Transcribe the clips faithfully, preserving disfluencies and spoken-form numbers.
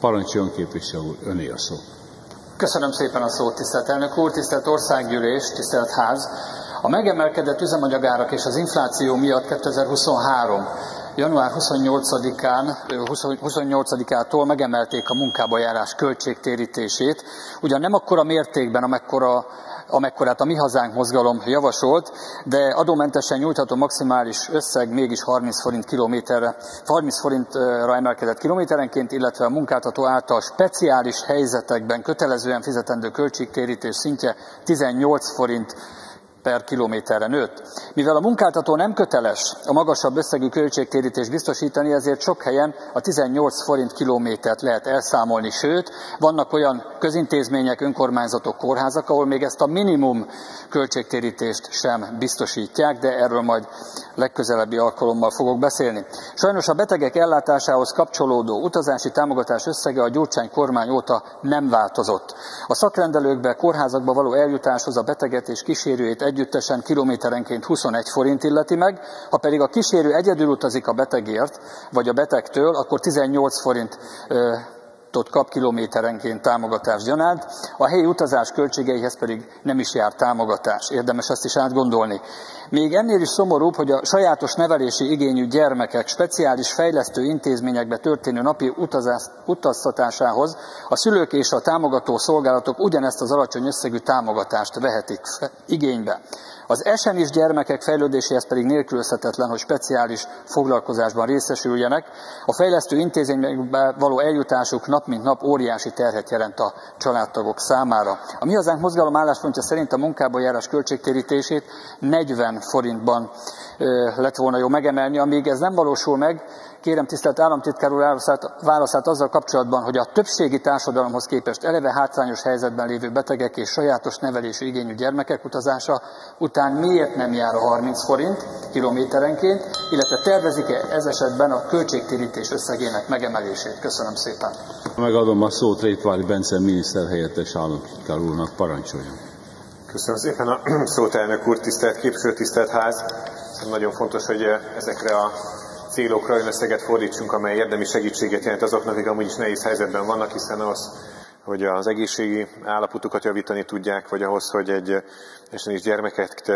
Parancsoljon képviselő úr, öné a szó. Köszönöm szépen a szót, tisztelt elnök úr, tisztelt országgyűlés, tisztelt ház. A megemelkedett üzemanyagárak és az infláció miatt kétezer-huszonhárom január huszonnyolcadikától megemelték a munkába járás költségtérítését, ugyan nem akkora mértékben, amekkora amekkorát a Mi Hazánk Mozgalom javasolt, de adómentesen nyújtható maximális összeg mégis harminc forint kilométerre, harminc forintra emelkedett kilométerenként, illetve a munkáltató által speciális helyzetekben kötelezően fizetendő költségtérítés szintje tizennyolc forint per kilométerre nőtt. Mivel a munkáltató nem köteles a magasabb összegű költségtérítést biztosítani, ezért sok helyen a tizennyolc forint kilométert lehet elszámolni, sőt, vannak olyan közintézmények, önkormányzatok, kórházak, ahol még ezt a minimum költségtérítést sem biztosítják, de erről majd legközelebbi alkalommal fogok beszélni. Sajnos a betegek ellátásához kapcsolódó utazási támogatás összege a Gyurcsány kormány óta nem változott. A szakrendelőkbe, kórházakba való eljutáshoz a beteget és kísérőjét együttesen kilométerenként huszonegy forint illeti meg, ha pedig a kísérő egyedül utazik a betegért, vagy a betegtől, akkor tizennyolc forintot kap kilométerenként támogatás gyanánt, a helyi utazás költségeihez pedig nem is jár támogatás. Érdemes ezt is átgondolni. Még ennél is szomorúbb, hogy a sajátos nevelési igényű gyermekek speciális fejlesztő intézményekbe történő napi utazás, utaztatásához a szülők és a támogató szolgálatok ugyanezt az alacsony összegű támogatást vehetik igénybe. Az es en i-s gyermekek fejlődéséhez pedig nélkülözhetetlen, hogy speciális foglalkozásban részesüljenek. A fejlesztő intézményekbe való eljutásuk nap mint nap óriási terhet jelent a családtagok számára. A Mi Hazánk Mozgalom álláspontja szerint a munkába járás költségtérítését negyven forintban lett volna jó megemelni, amíg ez nem valósul meg. Kérem tisztelt államtitkár úr válaszát azzal kapcsolatban, hogy a többségi társadalomhoz képest eleve hátrányos helyzetben lévő betegek és sajátos nevelésű igényű gyermekek utazása után miért nem jár a harminc forint kilométerenként, illetve tervezik-e ez esetben a költségtérítés összegének megemelését? Köszönöm szépen. Megadom a szót Rétvárgy Benszen miniszterhelyettes államtitkár úrnak, parancsoljon. Köszönöm szépen a szót, elnök úr, tisztelt képviselő, tisztelt ház. Nagyon fontos, hogy ezekre a célokra olyan összeget fordítsunk, amely érdemi segítséget jelent azoknak, akik amúgy is nehéz helyzetben vannak, hiszen az, hogy az egészségi állapotukat javítani tudják, vagy ahhoz, hogy egy es en i-s gyermeket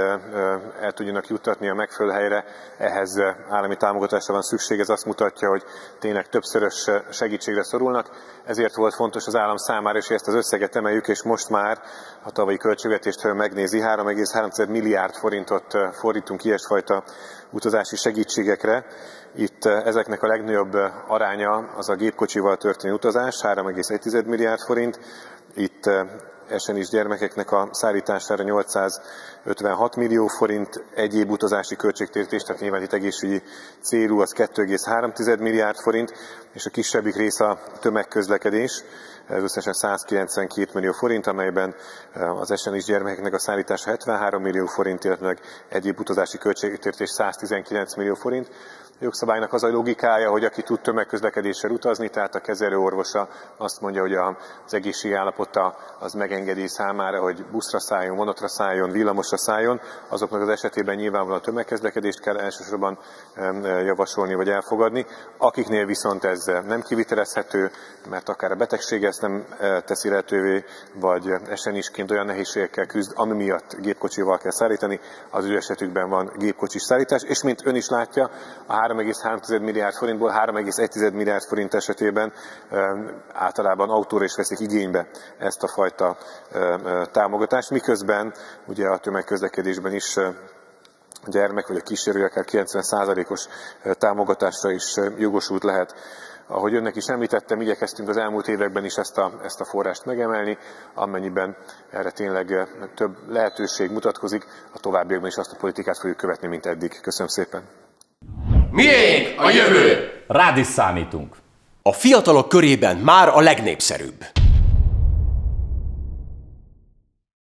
el tudjanak juttatni a megfelelő helyre, ehhez állami támogatásra van szükség. Ez azt mutatja, hogy tényleg többszörös segítségre szorulnak. Ezért volt fontos az állam számára, és ezt az összeget emeljük, és most már a tavalyi költségvetéstől megnézi, három egész három milliárd forintot fordítunk ilyesfajta utazási segítségekre. Itt ezeknek a legnagyobb aránya az a gépkocsival történő utazás, három egész egy milliárd forint. Itt es en i-s gyermekeknek a szállítására nyolcszázötvenhat millió forint, egyéb utazási költségtérítés, tehát nyilván itt egészségügyi célú, az két egész három milliárd forint, és a kisebbik része a tömegközlekedés, ez összesen százkilencvenkét millió forint, amelyben az es en i-s gyermekeknek a szállítása hetvenhárom millió forint, illetve egyéb utazási költségtérítés száztizenkilenc millió forint. A jogszabálynak az a logikája, hogy aki tud tömegközlekedéssel utazni, tehát a kezelőorvosa azt mondja, hogy az egészségi állapota az megengedi számára, hogy buszra szálljon, vonatra szálljon, villamosra szálljon. Azoknak az esetében nyilvánvalóan a tömegközlekedést kell elsősorban javasolni vagy elfogadni. Akiknél viszont ez nem kivitelezhető, mert akár a betegség ezt nem teszi lehetővé, vagy es en i-sként olyan nehézségekkel küzd, ami miatt gépkocsival kell szállítani, az ő esetükben van gépkocsis szállítás, és mint ön is látja, a három egész három milliárd forintból három egész egy milliárd forint esetében általában autóra is veszik igénybe ezt a fajta támogatást, miközben ugye a tömegközlekedésben is a gyermek vagy a kísérő akár kilencven százalékos támogatásra is jogosult lehet. Ahogy önnek is említettem, igyekeztünk az elmúlt években is ezt a, ezt a forrást megemelni, amennyiben erre tényleg több lehetőség mutatkozik, a továbbiakban is azt a politikát fogjuk követni, mint eddig. Köszönöm szépen! Miénk a jövő! Rád is számítunk! A fiatalok körében már a legnépszerűbb.